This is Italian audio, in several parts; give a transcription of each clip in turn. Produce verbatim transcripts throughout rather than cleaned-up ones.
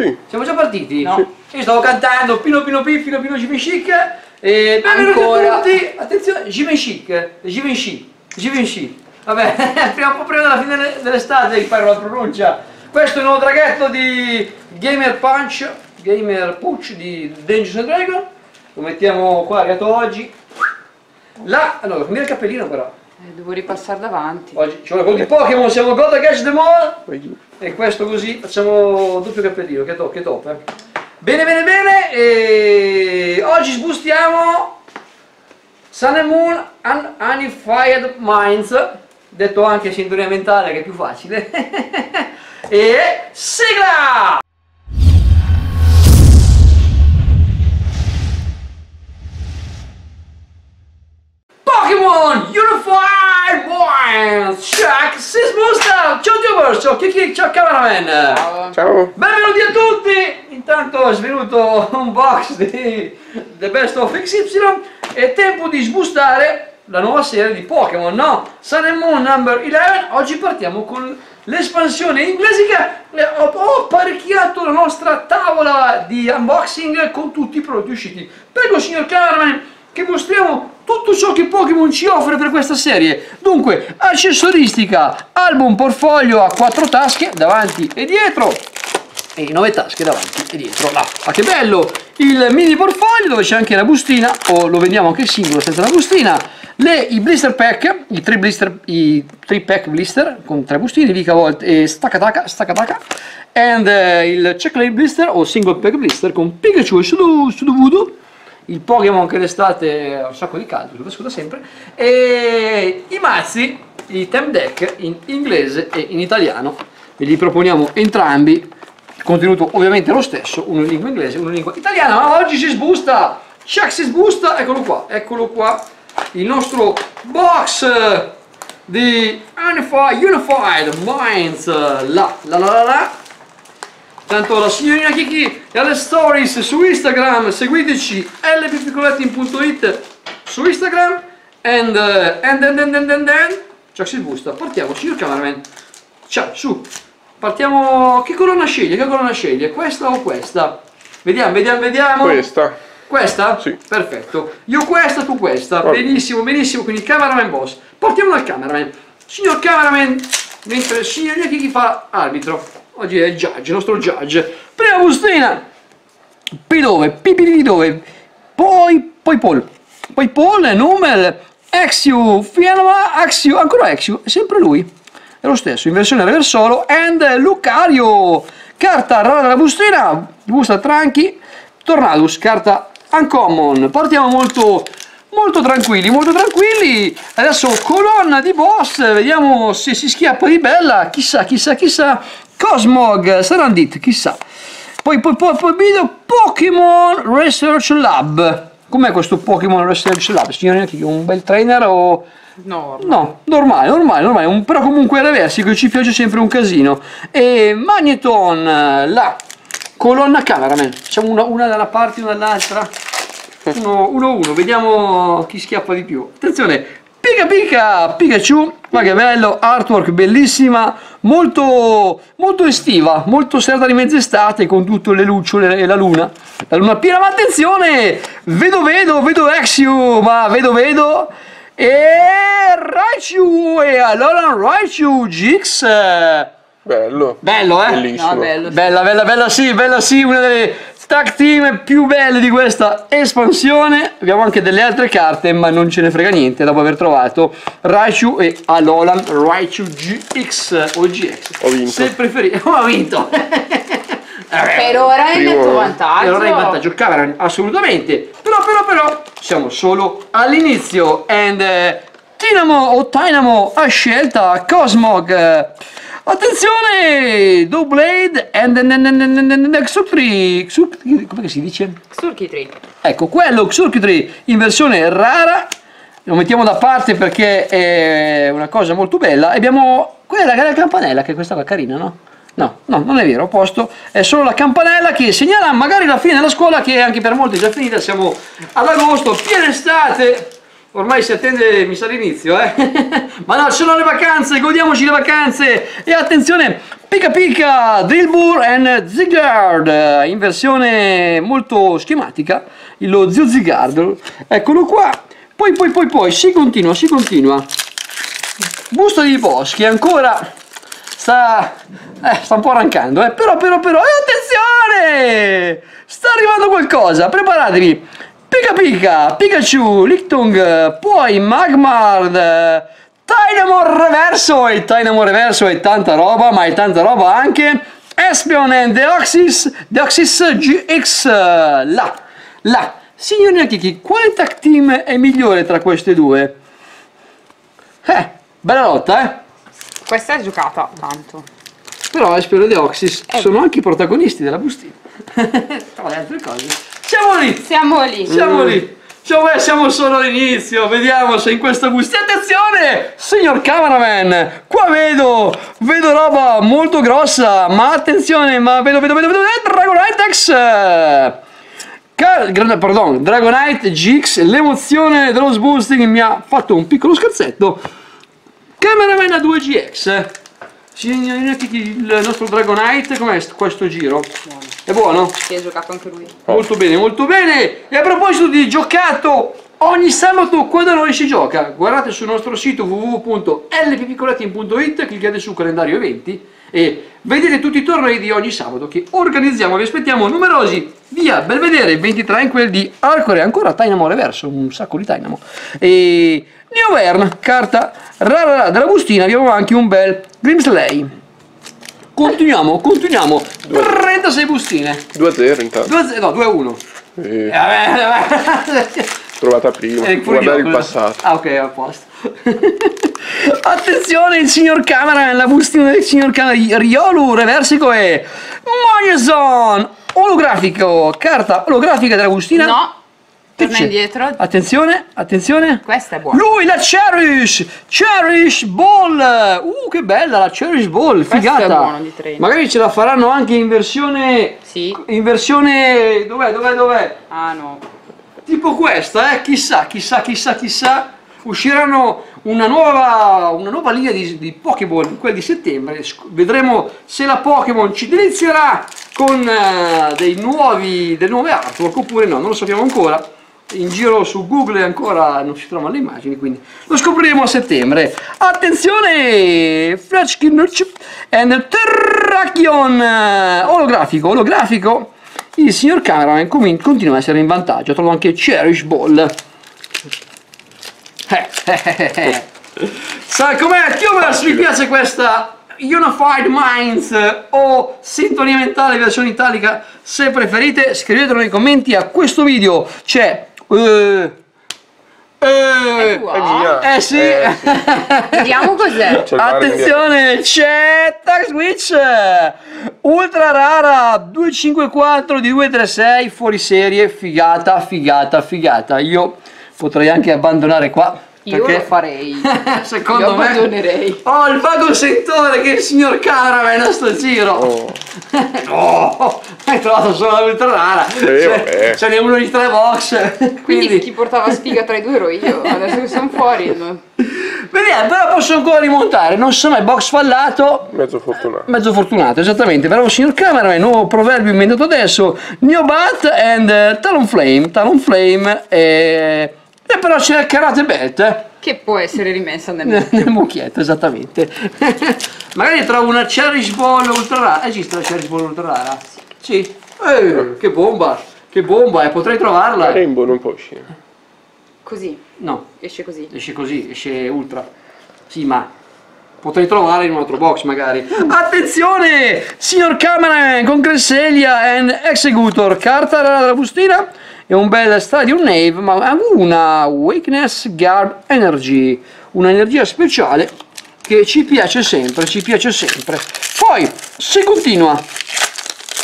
Sì. Siamo già partiti? No. Sì. Io stavo cantando Pino Pino Piffino Pino Givenchy e ancora... a tutti. Attenzione, Givenchy, Givenchy, Givenchy. Vabbè, prima o poi prima della fine dell'estate devi fare una pronuncia. Questo è il nuovo traghetto di Gamer Punch, Gamer Punch di Dungeons and Dragons. Lo mettiamo qua, arrivato oggi. Là, allora, cambiare il cappellino però. Eh, devo ripassare davanti. Oggi ci vuole con i Pokémon, siamo God of Catch them all. E questo così, facciamo doppio cappellino, che top, che top eh. Bene, bene, bene, e oggi sbustiamo Sun and Moon and Unified Minds, detto anche sintonia mentale che è più facile. E sigla! Pokémon Unified Minds! Check si sbusta! Ciao YouTubers! Ciao Kiki! Ciao Cameraman! Ciao! Ciao! Benvenuti a tutti! Intanto è svenuto un box di The Best of X Y. È tempo di sbustare la nuova serie di Pokémon, no? Sun and Moon number undici. Oggi partiamo con l'espansione inglese che ho, ho apparecchiato la nostra tavola di unboxing con tutti i prodotti usciti. Prego signor Carmen che mostriamo tutto ciò che Pokémon ci offre per questa serie. Dunque, accessoristica, album portfolio a quattro tasche davanti e dietro e nove tasche davanti e dietro. Là. Ma che bello! Il mini portfolio dove c'è anche la bustina, o lo vendiamo anche singolo senza la bustina. Le, I blister pack, i tre blister, i tre pack blister con tre bustine, vica volt e stacca tacca, stacca tacca. And uh, il chocolate blister o single pack blister con Pikachu e Sudovudo, il Pokémon che d'estate ha un sacco di caldo, lo scusa sempre. E i mazzi, i temp deck in inglese e in italiano, ve li proponiamo entrambi. Il contenuto ovviamente è lo stesso, uno in lingua inglese, uno in lingua italiana. Ma oggi si sbusta, Shaq si sbusta, eccolo qua, eccolo qua. Il nostro box di Unified, Unified Minds, la la la la la. Tanto la signorina Kiki e alle stories su Instagram, seguiteci l p piccoletti punto i t su Instagram. And uh, and and and and and and ciao si busta, partiamo signor cameraman, ciao su, partiamo, che colonna sceglie, che colonna sceglie, questa o questa? Vediamo, vediamo, vediamo. Questa. Questa? Sì. Perfetto. Io questa, tu questa. Allora. Benissimo, benissimo. Quindi cameraman boss. Partiamo dal cameraman. Signor cameraman, mentre il signor Kiki fa arbitro. Oggi è il judge, il nostro judge. Prima bustina. P dove? P di dove? Poi, poi Paul. Poi Paul, numero, X U, Fianma, X U, ancora X U. È sempre lui. È lo stesso, in versione reversolo. And Lucario. Carta rara della bustina. Busta tranqui. Tornadus, carta uncommon. Partiamo molto molto tranquilli, molto tranquilli. Adesso colonna di boss, vediamo se si schiappa di bella. Chissà, chissà, chissà. Cosmog, Sarandit, chissà. Poi poi poi poi video Pokémon Research Lab. Com'è questo Pokémon Research Lab? Signorina, un bel trainer o no? No, normale, normale, normale, un, però comunque reversi che ci piace sempre un casino. E Magneton la colonna cameraman, facciamo una, una dalla parte, una dall'altra, uno, uno uno, vediamo chi schiappa di più. Attenzione, Pika Pika, Pikachu, ma che bello, artwork bellissima, molto, molto estiva, molto serata di mezz'estate con tutte le lucciole e la luna, la luna piena, ma attenzione, vedo vedo, vedo Exiu, ma vedo vedo, e Raichu, e Alolan Raichu, G X. Bello, bello eh? Bellissimo. No, bello, sì. Bella, bella, bella sì, bella sì, una delle tag team più belle di questa espansione. Abbiamo anche delle altre carte, ma non ce ne frega niente dopo aver trovato Raichu e Alolan Raichu G X o G X. Ho vinto. Se preferite, ho vinto. Per ora è il tuo vantaggio. Per ora è in vantaggio, Cameron, assolutamente. Però, però, però, siamo solo all'inizio. And eh, Tynamo o Tynamo a scelta, Cosmog. Eh, Attenzione! Doublade and Xurkitree. Come si dice? Xurkitree. Ecco, quello Xurkitree in versione rara. Lo mettiamo da parte perché è una cosa molto bella. E abbiamo quella che è la campanella, che è questa qua, carina, no? No, no, non è vero, a posto. È solo la campanella che segnala magari la fine della scuola, che anche per molti è già finita. Siamo ad agosto, piena estate. Ormai si attende, mi sa, l'inizio, eh? Ma no, sono le vacanze, godiamoci le vacanze! E attenzione, Pika Pika, Drillbur e Ziggard, in versione molto schematica, lo zio Ziggard, eccolo qua. Poi poi poi poi, si continua, si continua. Busto dei boschi, ancora sta, eh, sta un po' arrancando, eh. però però però, e attenzione, sta arrivando qualcosa, preparatevi. Pika Pika, Pikachu, Lictung, poi Magmar, Tynamo reverso, e Tynamo reverso è tanta roba, ma è tanta roba anche Espeon e Deoxys, Deoxys G X, là, là. Signori Akiki, quale tag team è migliore tra queste due? Eh, bella lotta, eh? Questa è giocata tanto. Però Espeon e Deoxys eh. sono anche i protagonisti della bustina. Tra le altre cose. Siamo lì! Siamo lì! Siamo mm. lì! Cioè, siamo solo all'inizio, vediamo se in questa bustina. Attenzione, signor cameraman, qua vedo, vedo roba molto grossa, ma attenzione, ma vedo, vedo, vedo, vedo, Dragonite X, Car pardon, Dragonite G X, l'emozione dello sboosting mi ha fatto un piccolo scherzetto, cameraman a due G X, il nostro Dragonite, com'è questo giro? È buono? Sì, ha giocato anche lui. Molto bene, molto bene. E a proposito di giocato, ogni sabato qua da noi si gioca. Guardate sul nostro sito w w w punto l p piccola team punto i t, cliccate su calendario eventi e vedete tutti i tornei di ogni sabato che organizziamo. Vi aspettiamo numerosi. Via Belvedere ventitré, in quel di Arcore, ancora Tynamo reverso, un sacco di Tynamo. E Neovern, carta rara della bustina, abbiamo anche un bel Grimsley. Continuiamo, continuiamo. Due. trentasei bustine. due a zero intanto. No, due a uno. E... Eh, trovata prima, eh, guardare il passato. Ah, ok, a posto. Attenzione, il signor camera, la bustina del signor camera. Riolu, reversico e... Magnuson, olografico, carta olografica della bustina. No. Torna indietro. Attenzione, attenzione. Questa è buona. Lui, la Cherish! Cherish Ball! Uh, che bella la Cherish Ball, figata! È buono, di magari ce la faranno anche in versione... Sì. In versione... Dov'è, dov'è, dov'è? Ah, no. Tipo questa, eh? Chissà, chissà, chissà, chissà. Usciranno una nuova, una nuova linea di, di Pokémon, quella di settembre. Vedremo se la Pokémon ci delizierà con uh, dei nuovi, delle nuove artwork oppure no, non lo sappiamo ancora. In giro su Google ancora non si trovano le immagini, quindi lo scopriremo a settembre. Attenzione! Flashkin and Terrakion olografico, olografico. Il signor cameraman continua a essere in vantaggio. Trovo anche Cherish Ball. Sa com'è? Chiomers, mi piace questa Unified Minds o sintonia mentale versione italica. Se preferite, scrivetelo nei commenti a questo video. C'è Eh, eh, eh, eh sì, eh, sì. Vediamo cos'è. Attenzione, c'è Tag Switch ultra rara duecentocinquantaquattro di duecentotrentasei, fuori serie, figata, figata, figata. Io potrei anche abbandonare qua. Io lo farei. Secondo Io me abbandonerei. Ho il vago sentore che il signor Caravan a sto giro. Oh. Oh, hai trovato solo l'ultra rara. Eh, ce n'è uno di tre box. Quindi, Quindi chi portava sfiga tra i due ero io. Adesso che sono fuori. No. Vediamo, però posso ancora rimontare. Non so, mai box fallato. Mezzo fortunato. Mezzo fortunato, esattamente. Bravo signor Cameraman, nuovo proverbio inventato adesso. Neobat and uh, Talonflame. Talonflame e... E però c'è il Karate Belt, eh? Che può essere rimessa nel, nel mucchietto, esattamente. Magari trovo una Cherish Ball ultra rara. Esiste la Cherish Ball ultra rara? Sì. Eh, che bomba, che bomba, eh, potrei trovarla. La Rainbow non può uscire. Così? No. Esce così? Esce così, esce ultra. Sì, ma... potrei trovare in un altro box magari. Attenzione! Signor Cameraman con Cresselia and Executor. Carta rara della bustina. È un bel Stadium Nave, ma una Weakness Guard Energy, un'energia speciale che ci piace sempre, ci piace sempre. Poi, se continua,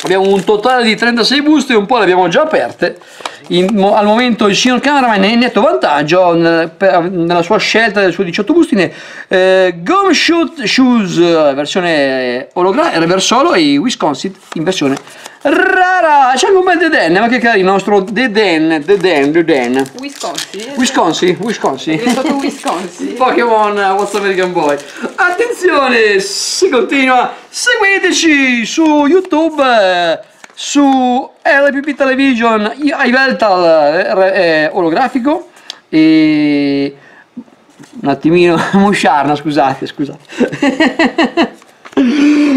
abbiamo un totale di trentasei buste, un po' le abbiamo già aperte. In, al momento il signor Cameraman è in netto vantaggio nella, per, nella sua scelta delle sue diciotto bustine. Eh, Gumshoot Shoes, versione olografica, reversolo, e Wisconsin in versione rara. Sara! C'è il nome Deden, ma che carino, il nostro Deden, Deden, Deden. Wisconsin. Wisconsin, Wisconsin. È stato Wisconsin. Pokémon What's American Boy. Attenzione, si continua. Seguiteci su YouTube, su L P P Television, ai Veltal eh, olografico e... un attimino, Musharna, scusate, scusate.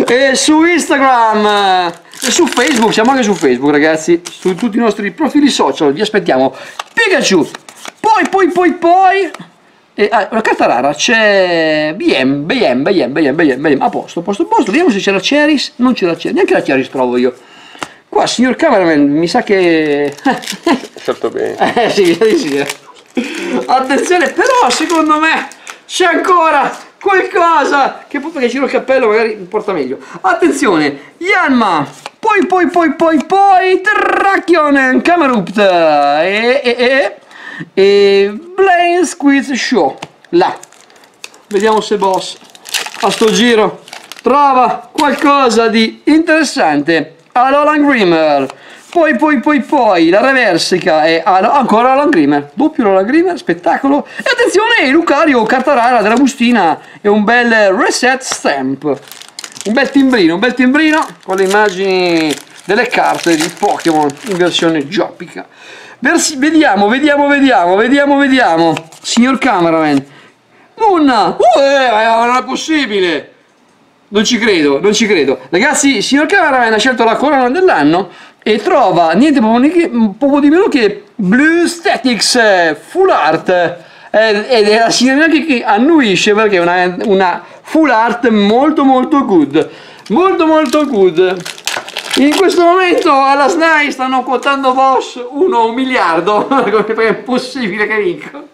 E su Instagram e su Facebook, siamo anche su Facebook ragazzi, su tutti i nostri profili social, vi aspettiamo. Pikachu, poi poi poi poi e, ah, una carta rara, c'è B M, B M, B M, B M, B M, B M, a posto, a posto, a posto, vediamo se c'è la Cherish, non c'è la Cherish, neanche la Cherish trovo io. Qua signor cameraman mi sa che... certo bene. Eh sì, sì, sì. Attenzione, però secondo me c'è ancora... qualcosa che poi perché giro il cappello magari porta meglio. Attenzione, Yanma, poi poi poi poi poi Terrakion, Camerupt e e e e Blaine Squeeze Show. Là vediamo se boss a sto giro trova qualcosa di interessante. Alolan Grimer, poi poi poi poi la reversica è ah, ancora Alolan Grimer, doppio Alolan Grimer, spettacolo. E attenzione, Lucario, carta rara della bustina, è un bel reset stamp, un bel timbrino, un bel timbrino con le immagini delle carte di Pokémon in versione giappica. Versi vediamo vediamo vediamo vediamo vediamo signor cameraman. Una Uè, non è possibile, non ci credo, non ci credo ragazzi. Signor cameraman ha scelto la corona dell'anno e trova niente poco di meno che Blue Statics Full Art, eh, ed è la signorina che annuisce perché è una, una Full Art molto molto good, molto molto good. In questo momento alla S N A I stanno quotando boss uno miliardo perché è impossibile che vinco.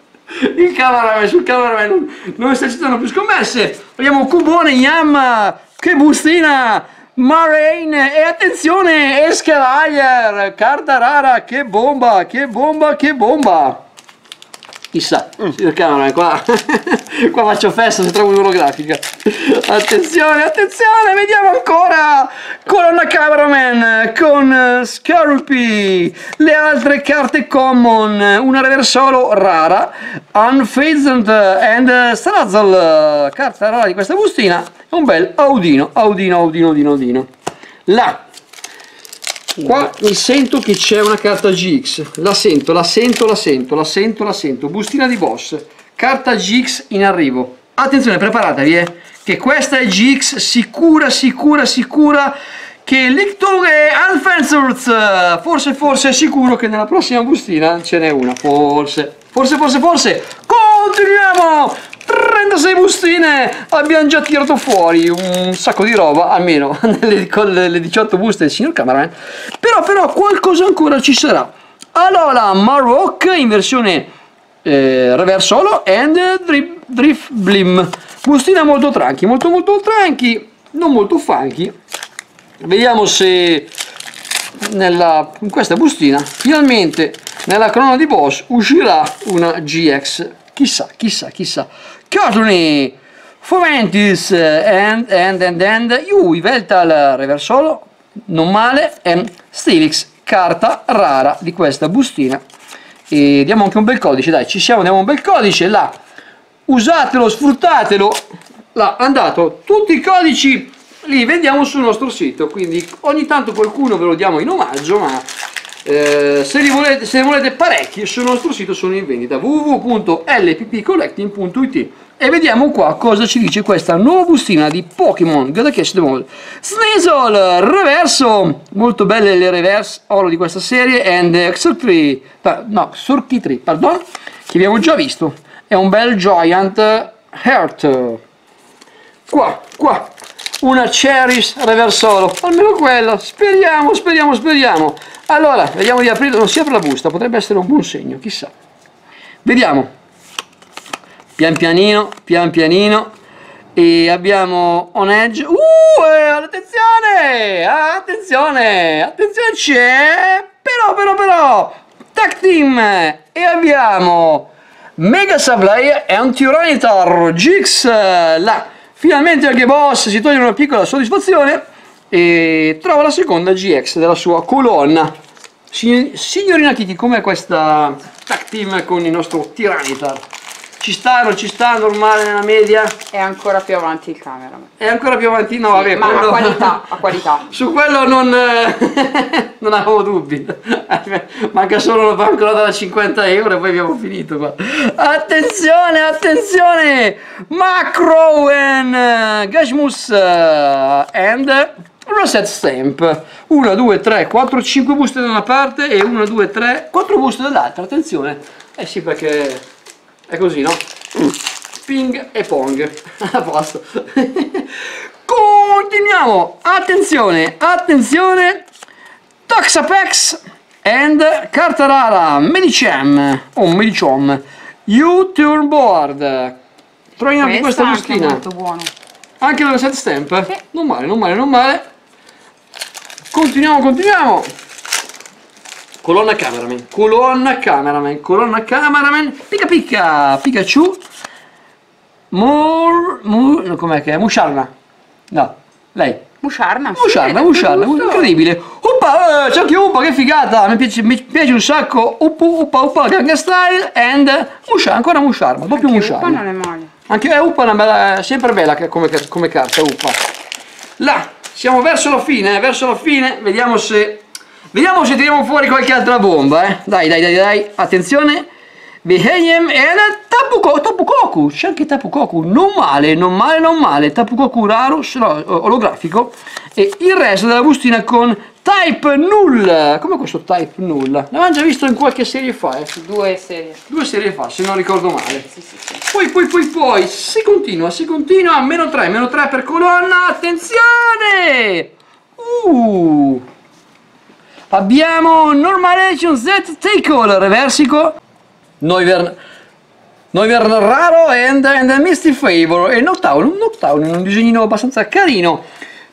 Il cameraman, sul cameraman non, non si accettano più scommesse. Abbiamo Cubone, Yam, che bustina, Marine e attenzione Escalier, carta rara, che bomba, che bomba, che bomba. Chissà, mm. il cameraman qua qua faccio festa se trovo un'olografica. Attenzione, attenzione, vediamo ancora colonna cameraman con Scurpy, le altre carte common, una reversolo rara, Unfazed and Strazzle, carta rara di questa bustina, un bel Audino, Audino, Audino, Audino, Audino. Là, qua mi sento che c'è una carta G X, la sento, la sento, la sento, la sento, la sento, bustina di boss, carta G X in arrivo. Attenzione, preparatevi, eh, che questa è G X sicura, sicura, sicura, che Lictung e Alfensurz, forse, forse, è sicuro che nella prossima bustina ce n'è una, forse, forse, forse, forse, continuiamo! trentasei bustine, abbiamo già tirato fuori un sacco di roba, almeno nelle, con le diciotto buste del signor cameraman, però però qualcosa ancora ci sarà. Allora, Maroc in versione eh, reversolo and drip, Drift Blim, bustina molto tranqui, molto molto tranqui, non molto funky. Vediamo se nella, in questa bustina finalmente nella crona di boss uscirà una G X, chissà, chissà, chissà. Cotlony, Fomentis, and, and, and, and, Ui, Veltal, reversolo, non male, and Stilix, carta rara di questa bustina. E diamo anche un bel codice, dai, ci siamo, diamo un bel codice, là, usatelo, sfruttatelo, là, andato, tutti i codici li vendiamo sul nostro sito, quindi ogni tanto qualcuno ve lo diamo in omaggio, ma... Eh, se, li volete, se ne volete parecchi sul nostro sito sono in vendita w w w punto l p p collecting punto i t. E vediamo qua cosa ci dice questa nuova bustina di Pokémon Gotta Catch Them All. Sneasel reverso, molto belle le reverse oro di questa serie, and Xurkitree, no, Xurkitree, pardon, che abbiamo già visto, è un bel Giant Heart. Qua, qua una Cherish reversolo, almeno quella, speriamo, speriamo, speriamo. Allora, vediamo di aprire, non si apre la busta, potrebbe essere un buon segno, chissà. Vediamo, pian pianino, pian pianino, e abbiamo On Edge, uh, attenzione, attenzione, attenzione c'è, però, però, però, Tag Team, e abbiamo Mega Sableye e un Tyranitar G X, là, finalmente anche boss si toglie una piccola soddisfazione, e trova la seconda G X della sua colonna. Signorina Kiki, com'è questa tag team con il nostro Tyranitar? Ci sta, non ci sta, normale nella media? È ancora più avanti il cameraman. È ancora più avanti? No, sì, vabbè. Ma quello... a qualità, a qualità. Su quello non, non avevo dubbi. Manca solo una banconota da cinquanta euro e poi abbiamo finito qua. Attenzione, attenzione! Macrowen, Gashmus and Reset Stamp. uno, due, tre, quattro, cinque buste da una parte e uno, due, tre, quattro buste dall'altra. Attenzione. Eh sì, perché... è così, no? Ping e pong. A posto. Continuiamo. Attenzione, attenzione. Toxapex and carta rara Medicham o oh, Medicham U-turn board. Troviamo anche questa bustina. Molto buono. Anche la set stamp. Sì. Non male, non male, non male. Continuiamo, continuiamo. Colonna cameraman, colonna cameraman, colonna cameraman, picca picca, Pikachu, Mor... Mor com'è che è? Musharna, no, lei. Musharna, Musharna, sì, Musharna, Musharna. Incredibile. Uppa, eh, c'è anche Uppa, che figata, mi piace, mi piace un sacco, Uppa, Uppa, Uppa, Ganga Style, and Musharna, ancora Musharna, un po' più Musharna. Uppa non è male. Anche eh, Uppa è una bella, sempre bella come, come carta, Uppa. Là, siamo verso la fine, verso la fine, vediamo se... Vediamo se tiriamo fuori qualche altra bomba, eh. Dai, dai, dai, dai. Attenzione. Behayem e Tapu Koko. Tapu Koko. C'è anche Tapu Koko. Non male, non male, non male. Tapu Koko raro, olografico. E il resto della bustina con Type Null. Come questo Type Null? L'avevamo già visto in qualche serie fa, eh. Due serie. Due serie fa, se non ricordo male. Sì, sì, sì. Poi, poi, poi, poi. Si continua, si continua. Meno tre, meno tre per colonna. Attenzione. Uh. Abbiamo Normalization Z Takeover reversico, Neovern, Neovern raro and, and Misty Favor e Noctowl, un Noctowl, un disegnino abbastanza carino.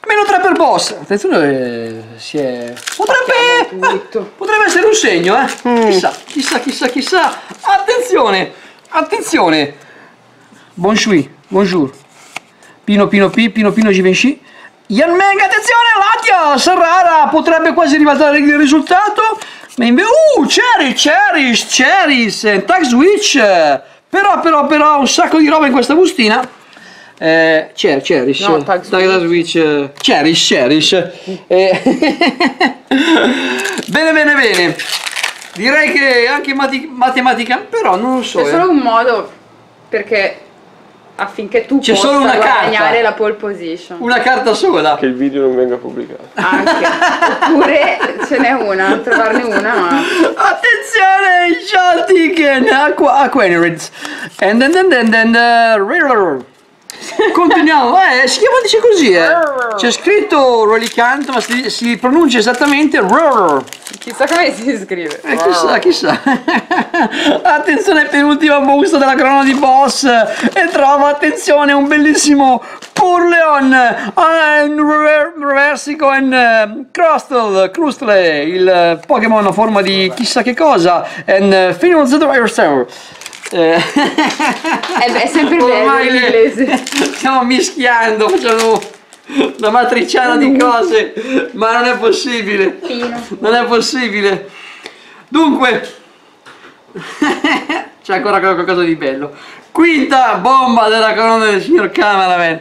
Meno tre per boss, attenzione, si è... potrebbe, eh, potrebbe essere un segno, eh. Chissà, chissà, chissà, chissà. Attenzione, attenzione. Bonjour, bonjour. Pino Pino P, Pino Pino Givenchy. Ian Meng, attenzione, Latias, rara, potrebbe quasi ribaltare il risultato. Ma invece, uh, Cherish, Cherish, Cherish, Tag Switch. Però, però, però, un sacco di roba in questa bustina. Eh, Cherish, Cherish, no, Tag Switch, Cherish, Cherish. Eh. Bene, bene, bene. Direi che anche matematica, però non lo so. C'è solo eh. un modo, perché... affinché tu possa solo una guadagnare carta. La pole position. Una carta sola. Che il video non venga pubblicato. Anche. Oppure ce n'è una, trovarne una ma... attenzione! Joltiken! Aqua... Aquenerids! And then then then then... Uh, continuiamo, eh, si chiama dice così, eh. C'è scritto Rolicant, ma si, si pronuncia esattamente Rrrr. Chissà come si scrive. Eh, chissà, chissà. Attenzione, penultima busta della crona di boss. E trova, attenzione, un bellissimo Purleon. Reversico and Crustle, Crustle, il Pokémon a forma di chissà che cosa. And Final Zero Airstyle. Eh beh, è sempre bello in inglese. Stiamo mischiando, facciamo una matriciana di cose, ma non è possibile. Non è possibile. Dunque, c'è ancora qualcosa di bello. Quinta bomba della colonna del signor cameraman.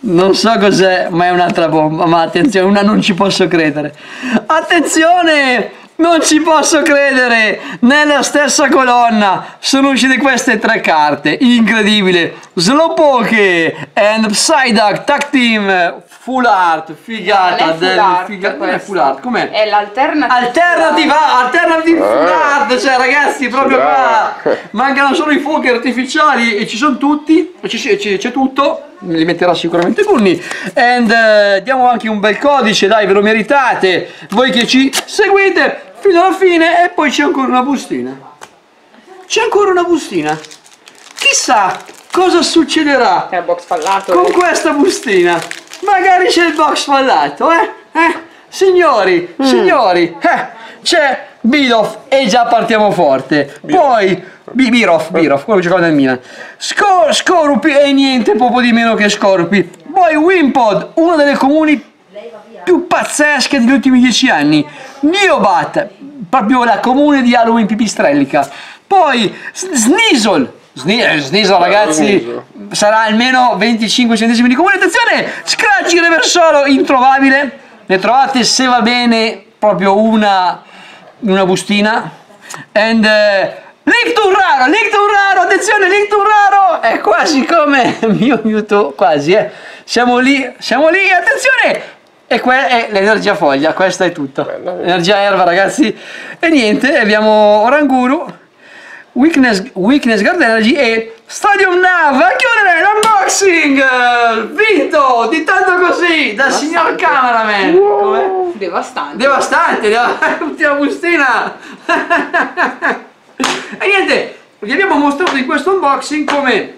Non so cos'è, ma è un'altra bomba. Ma attenzione, una non ci posso credere. Attenzione! Non ci posso credere, nella stessa colonna sono uscite queste tre carte, incredibile. Slowpoke and Psyduck Tag Team Full Art, figata, non è full art, figa non è full art, com'è? È l'alternativa. Alternativa, alternative full art, cioè ragazzi proprio qua mancano solo i fuochi artificiali e ci sono tutti, c'è tutto. Li metterà sicuramente Gunni. And uh, diamo anche un bel codice, dai, ve lo meritate voi che ci seguite fino alla fine. E poi c'è ancora una bustina, c'è ancora una bustina, chissà cosa succederà è box fallato, con eh. questa bustina. Magari c'è il box fallato, eh? eh? Signori, mm. signori, eh? c'è Bidoff e già partiamo forte. Bidoff. Poi Biroff, Biroff, quello che giocava nel Milan. Scor Scorpi e niente, poco di meno che Scorpi. Poi Wimpod, una delle comuni più pazzesca degli ultimi dieci anni. Neovern, proprio la comune di Halloween pipistrellica. Poi Sneasel. Sneasel, ragazzi, sarà almeno venticinque centesimi di comunicazione. Scratch Reversolo, introvabile. Ne trovate, se va bene, proprio una una bustina. And uh, Lictung raro, Lictung raro, attenzione, Lictung raro, è quasi come mio Mewtwo, quasi, eh. Siamo lì, siamo lì, attenzione! E quella è l'energia foglia, questa è tutto. Energia erba, ragazzi. E niente, abbiamo Oranguru, Weakness, Weakness Guard Energy e Stadium Nav. A chiudere l'unboxing vinto di tanto così dal devastante. Signor cameraman. Wow. Come? Devastante. Devastante, devastante. Ultima bustina. E niente, vi abbiamo mostrato in questo unboxing come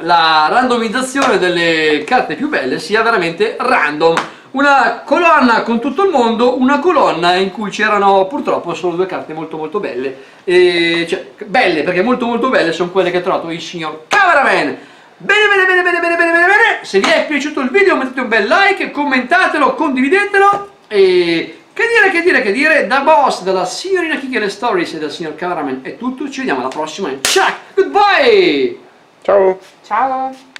la randomizzazione delle carte più belle sia veramente random. Una colonna con tutto il mondo, una colonna in cui c'erano purtroppo solo due carte molto molto belle. E cioè, belle perché molto molto belle sono quelle che ha trovato il signor cameraman. Bene bene bene bene bene bene bene bene. Se vi è piaciuto il video mettete un bel like, commentatelo, condividetelo e... Che dire, che dire, che dire, da boss, dalla signorina Kikele Stories e dal signor cameraman è tutto, ci vediamo alla prossima, ciao, goodbye! Ciao! Ciao!